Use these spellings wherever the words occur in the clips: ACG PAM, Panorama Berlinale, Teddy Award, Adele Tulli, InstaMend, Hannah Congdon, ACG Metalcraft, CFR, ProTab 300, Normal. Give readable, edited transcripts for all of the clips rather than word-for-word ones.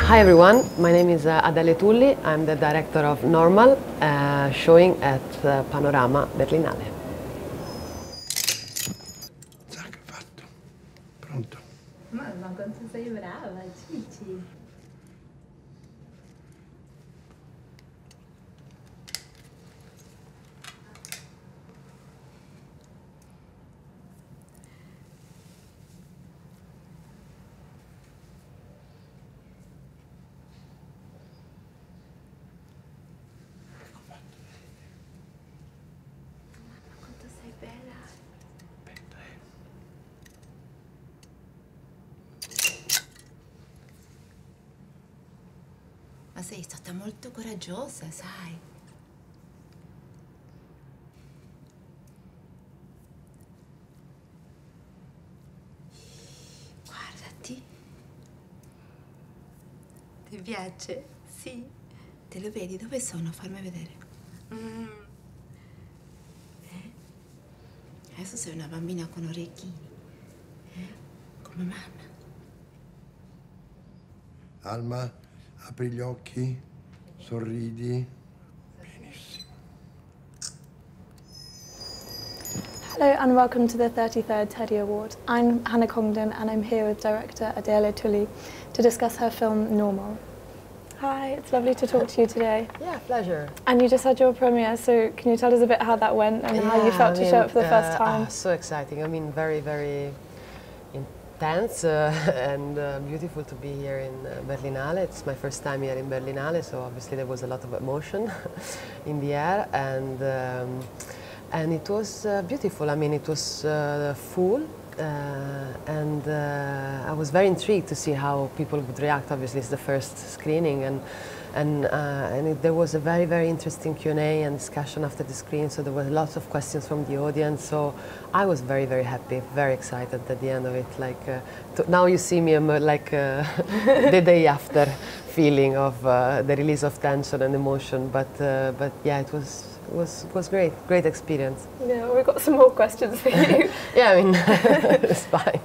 Hi everyone, my name is Adele Tulli. I'm the director of Normal, showing at Panorama Berlinale. Zac, fatto. Pronto. Mamma, quanto sei brava, Cici. Ma sei stata molto coraggiosa, sai? Guardati. Ti piace? Sì. Te lo vedi? Dove sono? Farmi vedere. Adesso sei una bambina con orecchini. Come mamma. Alma. Apri gli occhi, sorridi. Benissimo. Hello and welcome to the 33rd Teddy Award. I'm Hannah Congdon and I'm here with director Adele Tulli to discuss her film Normal. Hi, it's lovely to talk to you today. Yeah, pleasure. And you just had your premiere, so can you tell us a bit how that went and how you felt to show it for the first time? So exciting. I mean, very, very intense and beautiful to be here in Berlinale. It's my first time here in Berlinale, so obviously there was a lot of emotion in the air, and it was beautiful. I mean, it was full, and I was very intrigued to see how people would react. Obviously, it's the first screening, and there was a very, very interesting Q&A and discussion after the screen, so there were lots of questions from the audience, so I was very, very happy, very excited at the end of it. Like, now you see me, I'm like the day after feeling of the release of tension and emotion, but yeah, it was great experience. Yeah, we've got some more questions for you. Yeah, I mean, it's fine.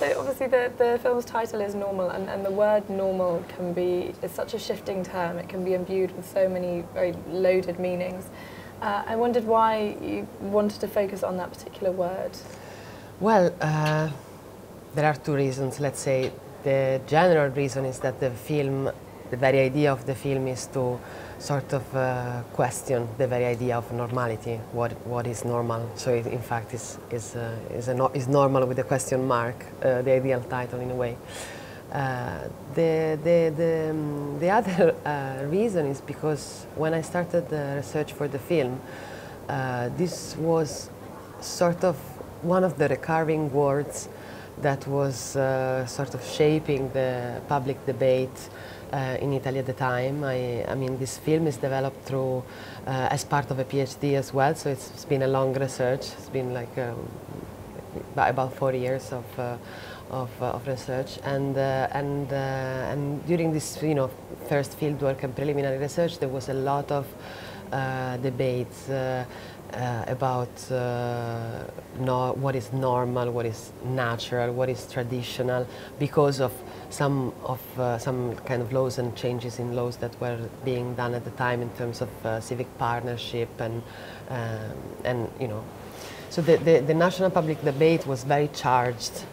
So obviously the film's title is Normal, and the word normal can be, it's such a shifting term, it can be imbued with so many very loaded meanings. I wondered why you wanted to focus on that particular word. Well, there are two reasons, let's say. The general reason is that the film, the very idea of the film is to sort of question the very idea of normality, what is normal. So it, in fact, is normal with a question mark, the ideal title in a way. The other reason is because when I started the research for the film, this was sort of one of the recurring words that was sort of shaping the public debate in Italy at the time. I mean, this film is developed through as part of a PhD as well, so it's been a long research. It's been like about 4 years of research, and during this, you know, first fieldwork and preliminary research, there was a lot of debates about what is normal, what is natural, what is traditional, because of some kind of laws and changes in laws that were being done at the time in terms of civic partnership and you know. So the national public debate was very charged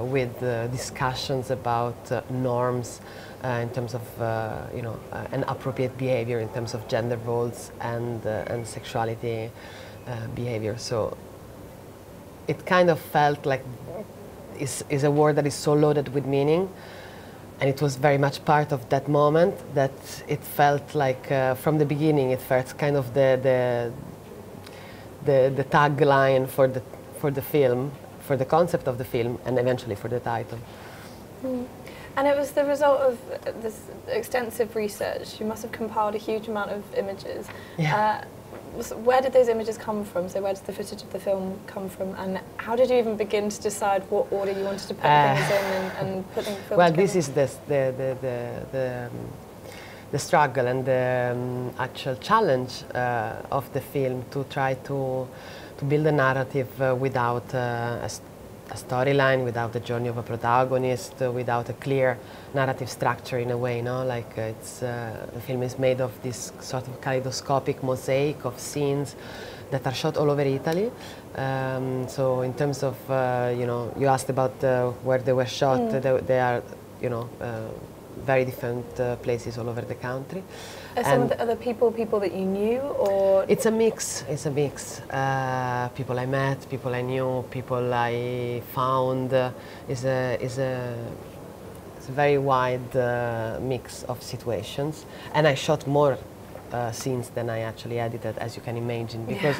with discussions about norms in terms of you know, an appropriate behavior in terms of gender roles and sexuality behavior. So it kind of felt like is a word that is so loaded with meaning, and it was very much part of that moment that it felt like from the beginning it felt kind of the tagline for the film, for the concept of the film, and eventually for the title. Mm. And it was the result of this extensive research. You must have compiled a huge amount of images. Yeah. So where did those images come from? So where did the footage of the film come from? And how did you even begin to decide what order you wanted to put things in and put things together? Well, this is the struggle and the actual challenge of the film, to try to to build a narrative without a storyline, without the journey of a protagonist, without a clear narrative structure in a way, no? Like the film is made of this sort of kaleidoscopic mosaic of scenes that are shot all over Italy. So in terms of, you know, you asked about where they were shot, they are, you know, very different places all over the country. Are some of the other people that you knew, or? It's a mix, it's a mix. People I met, people I knew, people I found. It's a very wide mix of situations. And I shot more scenes than I actually edited, as you can imagine, because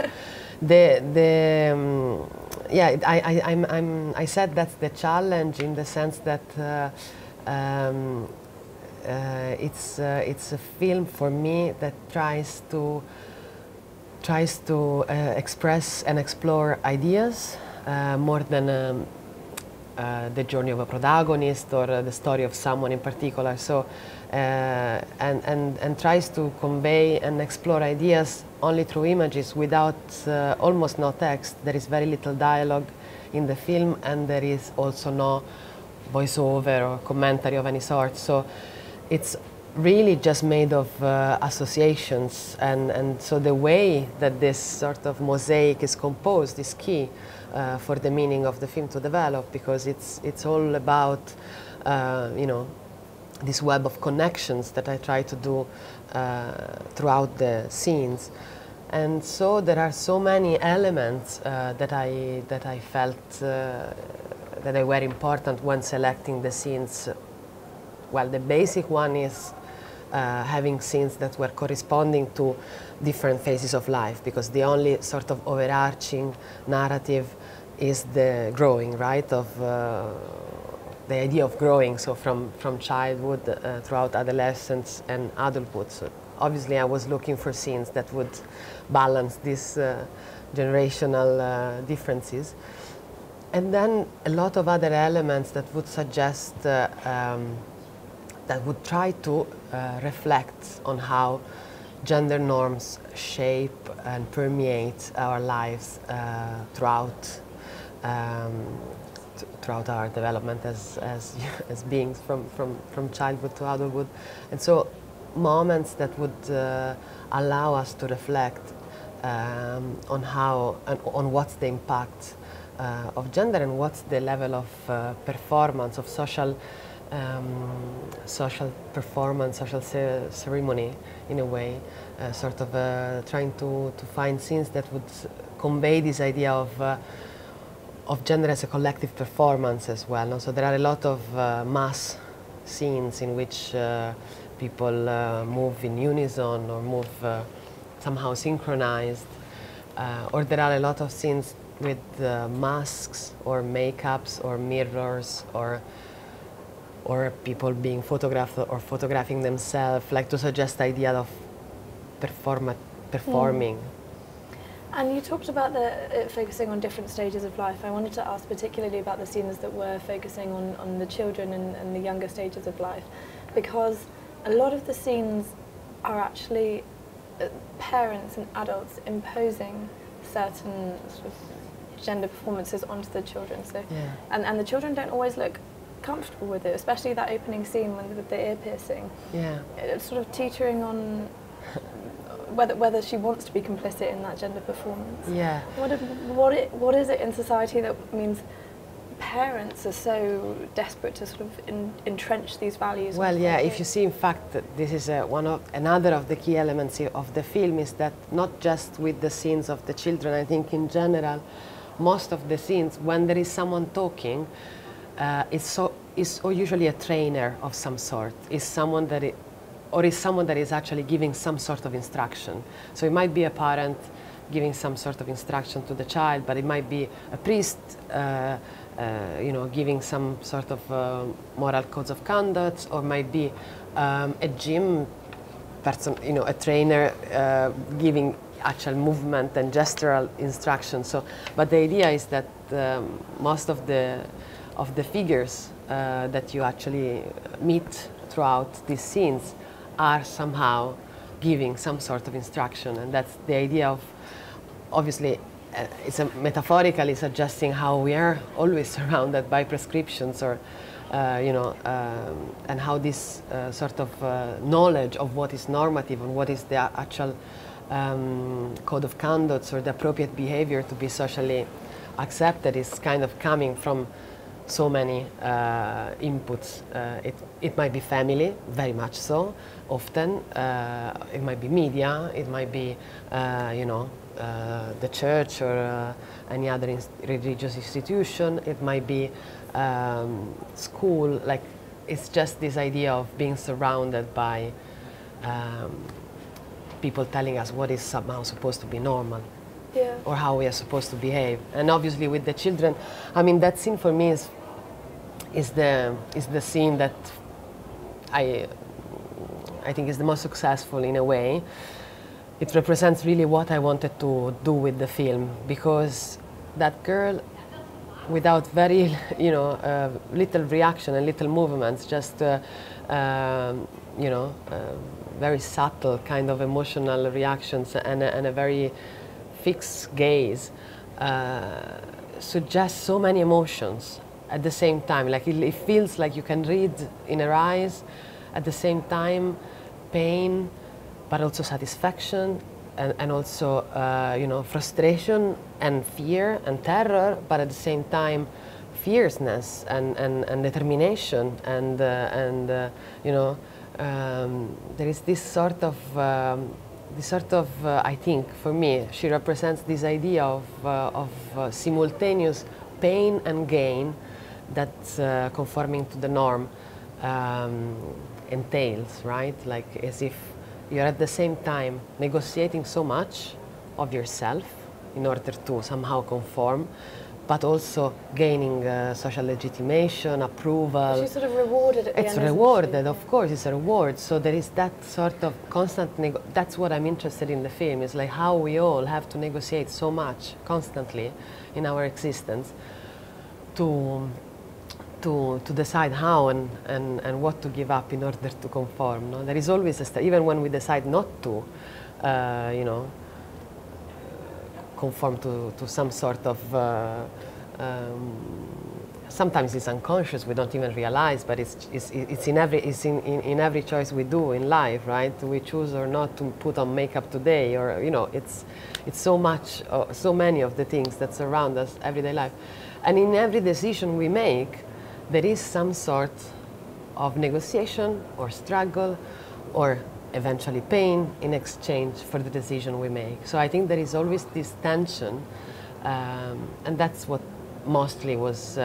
I said that's the challenge, in the sense that it's a film for me that tries to express and explore ideas more than the journey of a protagonist or the story of someone in particular. So and tries to convey and explore ideas only through images, without almost no text. There is very little dialogue in the film, and there is also no voiceover or commentary of any sort. So it's really just made of associations, and so the way that this sort of mosaic is composed is key for the meaning of the film to develop, because it's all about you know, this web of connections that I try to do throughout the scenes. And so there are so many elements that I felt that they were important when selecting the scenes. Well, the basic one is having scenes that were corresponding to different phases of life, because the only sort of overarching narrative is the growing, right? Of the idea of growing, so from childhood throughout adolescence and adulthood. So obviously I was looking for scenes that would balance these generational differences. And then a lot of other elements that would suggest, that would try to reflect on how gender norms shape and permeate our lives throughout our development as beings, from childhood to adulthood. And so moments that would allow us to reflect on how and on what's the impact of gender, and what's the level of performance, of social performance, social ceremony, in a way, sort of trying to find scenes that would convey this idea of gender as a collective performance as well. No? So there are a lot of mass scenes in which people move in unison, or move somehow synchronized, or there are a lot of scenes with masks or makeups or mirrors or people being photographed or photographing themselves, like to suggest the idea of performing. And you talked about it focusing on different stages of life. I wanted to ask particularly about the scenes that were focusing on the children and the younger stages of life, because a lot of the scenes are actually parents and adults imposing certain sort of gender performances onto the children, so yeah. and the children don't always look comfortable with it, especially that opening scene with the ear piercing. Yeah, it's sort of teetering on whether she wants to be complicit in that gender performance. Yeah, what is it in society that means parents are so desperate to sort of entrench these values? Well, yeah, if you see, in fact, that this is another of the key elements of the film, is that not just with the scenes of the children, I think in general, most of the scenes, when there is someone talking, is usually a trainer of some sort, is someone that is actually giving some sort of instruction. So it might be a parent giving some sort of instruction to the child, but it might be a priest, you know, giving some sort of moral codes of conduct, or might be a gym person, you know, a trainer giving actual movement and gestural instructions. So, but the idea is that most of the figures that you actually meet throughout these scenes are somehow giving some sort of instruction, and that's the idea of, obviously, it's a metaphorically suggesting how we are always surrounded by prescriptions or and how this sort of knowledge of what is normative and what is the actual code of conduct or the appropriate behavior to be socially accepted is kind of coming from so many inputs. It might be family, very much so, often. It might be media, it might be, the church or any other religious institution, it might be school. Like, it's just this idea of being surrounded by people telling us what is somehow supposed to be normal. Yeah. Or how we are supposed to behave. And obviously with the children, I mean, that scene for me is the scene that I think is the most successful in a way. It represents really what I wanted to do with the film, because that girl, without very, little reaction and little movements, just, very subtle kind of emotional reactions and a very fixed gaze suggests so many emotions at the same time. Like it feels like you can read in her eyes at the same time pain, but also satisfaction and also frustration and fear and terror, but at the same time fierceness and determination and there is this sort of I think for me she represents this idea of simultaneous pain and gain that conforming to the norm entails, right? Like as if you're at the same time negotiating so much of yourself in order to somehow conform, but also gaining social legitimation, approval. She's sort of rewarded at the end. It's rewarded, of course, it's a reward. So there is that sort of constant, that's what I'm interested in the film, is like how we all have to negotiate so much constantly in our existence to decide how and what to give up in order to conform. No? There is always, even when we decide not to, conform to some sort of, sometimes it's unconscious, we don't even realize, but it's in every choice we do in life, right? We choose or not to put on makeup today, or, it's so much, so many of the things that surround us everyday life. And in every decision we make, there is some sort of negotiation or struggle or eventually pain in exchange for the decision we make. So I think there is always this tension, and that's what mostly was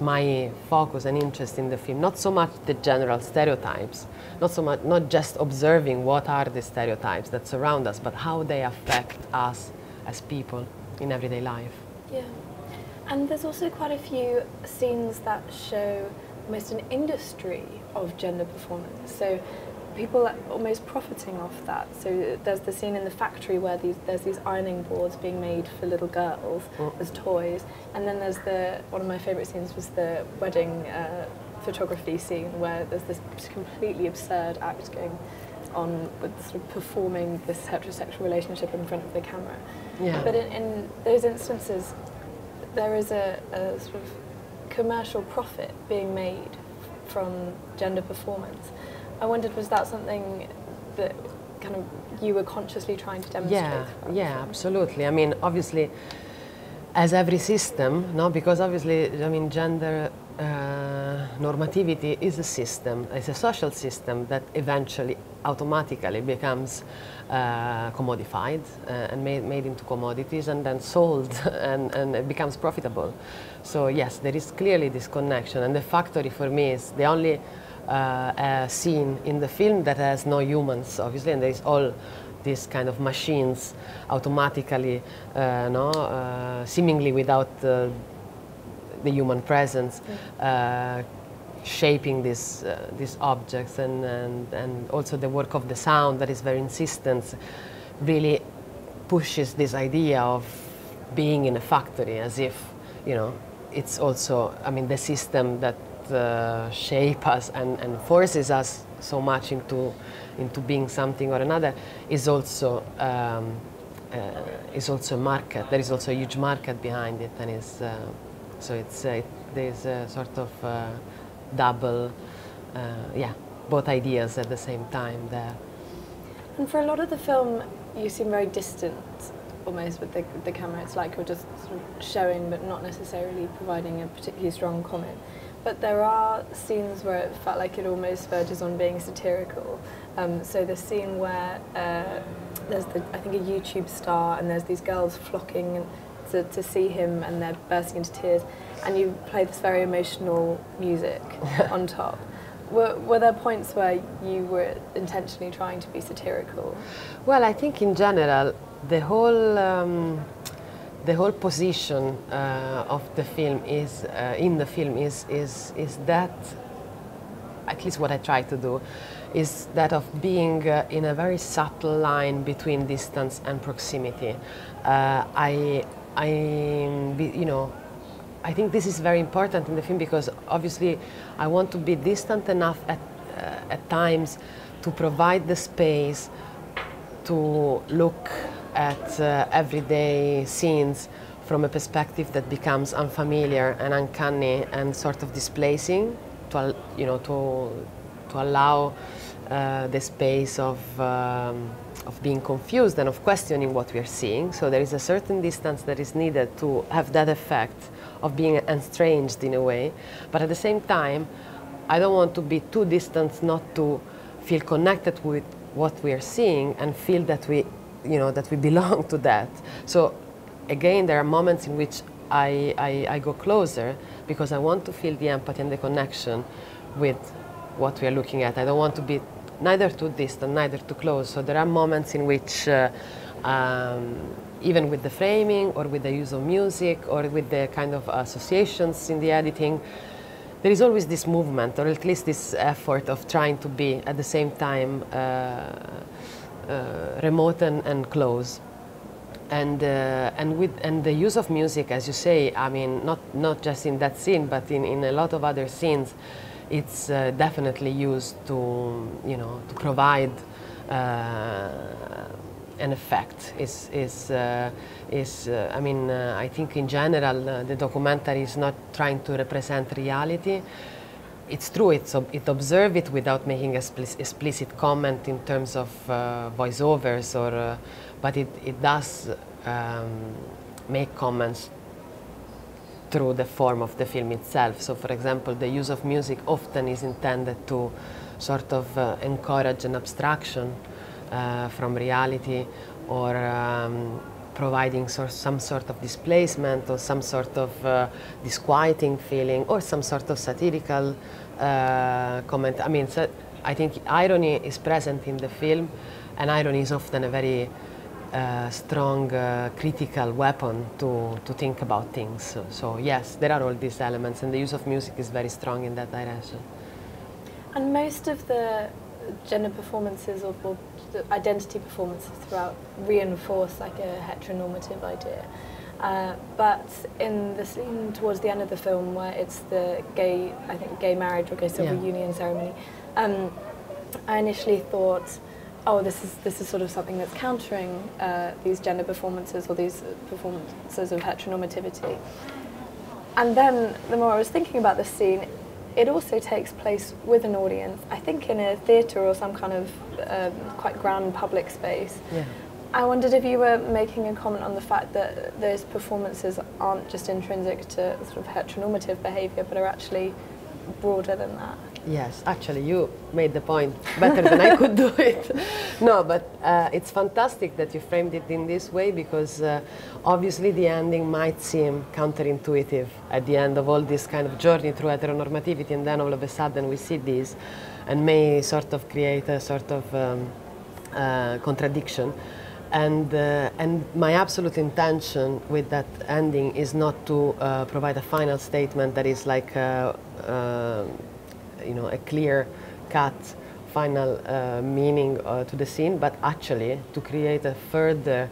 my focus and interest in the film. Not so much the general stereotypes, not just observing what are the stereotypes that surround us, but how they affect us as people in everyday life. Yeah. And there's also quite a few scenes that show almost an industry of gender performance. So people are almost profiting off that. So there's the scene in the factory where there's these ironing boards being made for little girls as toys. And then there's one of my favourite scenes was the wedding photography scene where there's this completely absurd act going on with sort of performing this heterosexual relationship in front of the camera. Yeah. But in those instances, there is a sort of commercial profit being made from gender performance. I wondered, was that something that kind of you were consciously trying to demonstrate? Yeah, absolutely. I mean, obviously, as every system, no, because obviously, I mean, gender normativity is a system, it's a social system that eventually automatically becomes commodified and made into commodities and then sold and it becomes profitable. So yes, there is clearly this connection, and the factory for me is the only scene in the film that has no humans, obviously, and there is all these kind of machines automatically, seemingly without the human presence, shaping these objects, and also the work of the sound that is very insistent, really pushes this idea of being in a factory, as if it's also, I mean, the system that shapes us and forces us so much into being something or another is also is also a market. There is also a huge market behind it, and is so it's there is a sort of double, yeah, both ideas at the same time there. And for a lot of the film, you seem very distant, almost with the camera. It's like you're just sort of showing, but not necessarily providing a particularly strong comment. But there are scenes where it felt like it almost verges on being satirical. So the scene where there's I think a YouTube star, and there's these girls flocking to see him, and they're bursting into tears, and you play this very emotional music on top. Were there points where you were intentionally trying to be satirical? Well, I think in general the whole position of the film is in the film is that, at least what I try to do, is that of being in a very subtle line between distance and proximity. I think this is very important in the film, because obviously I want to be distant enough at times to provide the space to look at everyday scenes from a perspective that becomes unfamiliar and uncanny and sort of displacing, to, you know, to allow the space of being confused and of questioning what we are seeing. So there is a certain distance that is needed to have that effect of being estranged in a way. But at the same time, I don't want to be too distant not to feel connected with what we are seeing and feel that we belong to that. So again, there are moments in which I go closer, because I want to feel the empathy and the connection with what we are looking at. I don't want to be neither too distant, neither too close. So there are moments in which, even with the framing or with the use of music or with the kind of associations in the editing, there is always this movement, or at least this effort of trying to be at the same time remote and close. And the use of music, as you say, I mean, not just in that scene, but in a lot of other scenes, it's definitely used to provide an effect. I think in general the documentary is not trying to represent reality. It's true, it observes it without making explicit comment in terms of voiceovers, or but it does make comments through the form of the film itself. So, for example, the use of music often is intended to sort of encourage an abstraction from reality, or providing some sort of displacement, or some sort of disquieting feeling, or some sort of satirical comment. I mean, so I think irony is present in the film, and irony is often a very strong critical weapon to think about things. So yes, there are all these elements, and the use of music is very strong in that direction. And most of the gender performances or identity performances throughout reinforce like a heteronormative idea. But in the scene towards the end of the film where it's the gay marriage or gay civil union ceremony, I initially thought, oh, this is sort of something that's countering these gender performances or these performances of heteronormativity. And then the more I was thinking about this scene, it also takes place with an audience, I think in a theatre or some kind of quite grand public space. Yeah. I wondered if you were making a comment on the fact that those performances aren't just intrinsic to sort of heteronormative behaviour, but are actually broader than that. Yes, actually you made the point better than I could do it. No, but it's fantastic that you framed it in this way, because obviously the ending might seem counterintuitive at the end of all this kind of journey through heteronormativity, and then all of a sudden we see this and may sort of create a sort of contradiction. And my absolute intention with that ending is not to provide a final statement that is like a clear-cut final meaning to the scene, but actually to create a further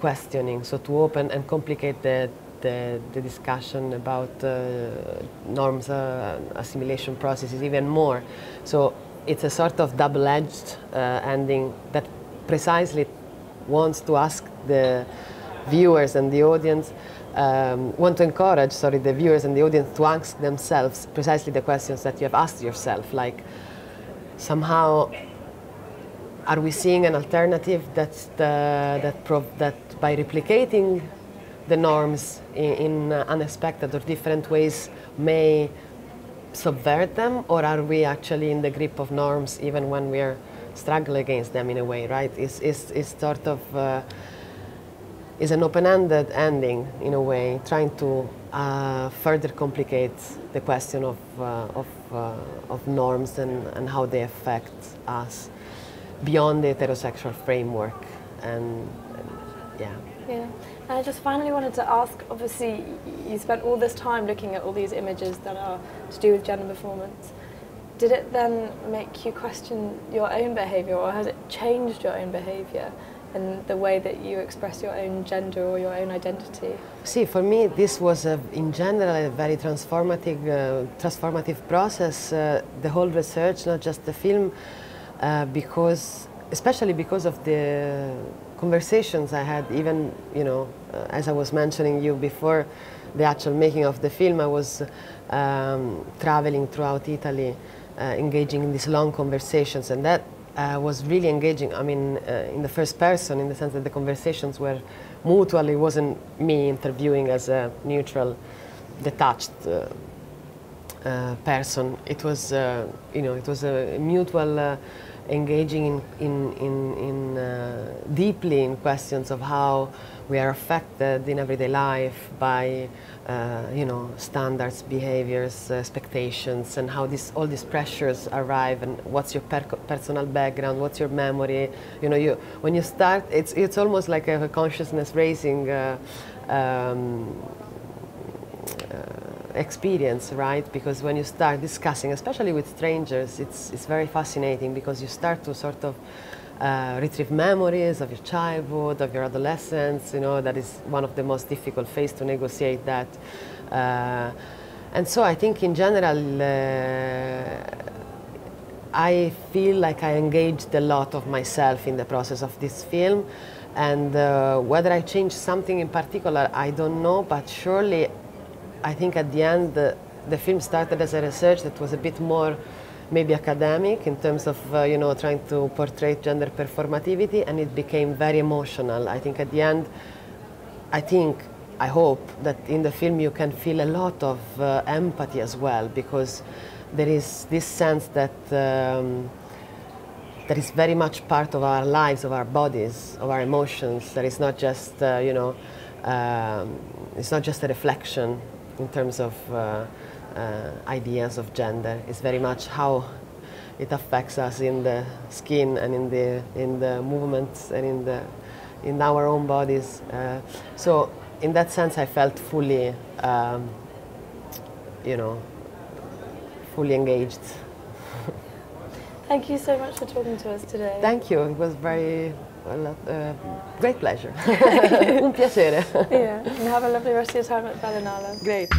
questioning, so to open and complicate the discussion about norms, assimilation processes even more. So it's a sort of double-edged ending that precisely wants to ask the viewers and the audience, want to encourage, sorry, the viewers and the audience to ask themselves precisely the questions that you have asked yourself, like somehow, are we seeing an alternative that by replicating the norms in unexpected or different ways may subvert them, or are we actually in the grip of norms even when we are struggling against them in a way, right? It's sort of is an open-ended ending in a way, trying to further complicate the question of norms and how they affect us beyond the heterosexual framework, and yeah. And I just finally wanted to ask, obviously, you spent all this time looking at all these images that are to do with gender performance. Did it then make you question your own behaviour, or has it changed your own behaviour and the way that you express your own gender or your own identity? See, for me, this was, in general, a very transformative process, the whole research, not just the film, especially because of the conversations I had, even, you know, as I was mentioning you before the actual making of the film, I was traveling throughout Italy, engaging in these long conversations, and that was really engaging. I mean, in the first person, in the sense that the conversations were mutual. It wasn't me interviewing as a neutral, detached person. It was, you know, it was a mutual engaging deeply in questions of how we are affected in everyday life by, you know, standards, behaviors, expectations, and how all these pressures arrive, and what's your personal background, what's your memory. You know, when you start, it's almost like a consciousness raising experience, right? Because when you start discussing, especially with strangers, it's very fascinating, because you start to sort of retrieve memories of your childhood, of your adolescence. You know, that is one of the most difficult phases to negotiate that. And so I think in general, I feel like I engaged a lot of myself in the process of this film. And whether I changed something in particular, I don't know, but surely I think at the end, the film started as a research that was a bit more maybe academic in terms of, you know, trying to portray gender performativity, and it became very emotional. I think at the end, I hope that in the film you can feel a lot of empathy as well, because there is this sense that that is very much part of our lives, of our bodies, of our emotions, that it's not just, you know, it's not just a reflection in terms of ideas of gender. It's very much how it affects us in the skin and in the movements and in our own bodies. So in that sense, I felt fully, you know, fully engaged. Thank you so much for talking to us today. Thank you. It was great pleasure. Un piacere. Yeah, and have a lovely rest of your time at Berlinale. Great.